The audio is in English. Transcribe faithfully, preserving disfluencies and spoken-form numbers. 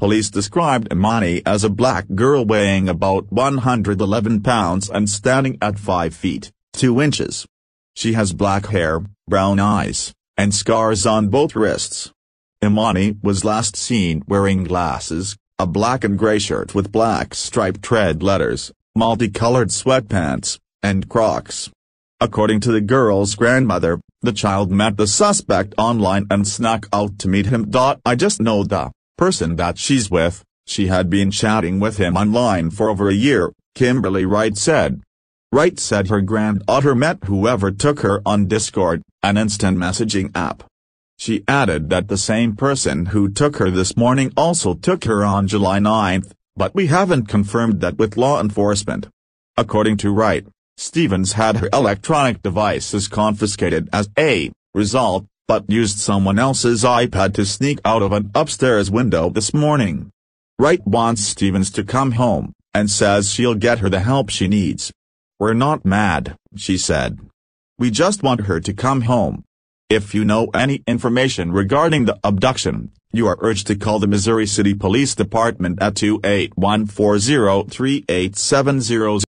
Police described Imani as a black girl weighing about one hundred eleven pounds and standing at five feet two inches. She has black hair, brown eyes, and scars on both wrists. Imani was last seen wearing glasses, a black and gray shirt with black striped red letters, multicolored sweatpants, and Crocs. According to the girl's grandmother, the child met the suspect online and snuck out to meet him. I just know the person that she's with, she had been chatting with him online for over a year, Kimberly Wright said. Wright said her granddaughter met whoever took her on Discord, an instant messaging app. She added that the same person who took her this morning also took her on July ninth, but we haven't confirmed that with law enforcement. According to Wright, Stephens had her electronic devices confiscated as a result, but used someone else's iPad to sneak out of an upstairs window this morning. Wright wants Stephens to come home, and says she'll get her the help she needs. We're not mad, she said. We just want her to come home. If you know any information regarding the abduction, you are urged to call the Missouri City Police Department at two eight one, four zero three, eight seven zero zero.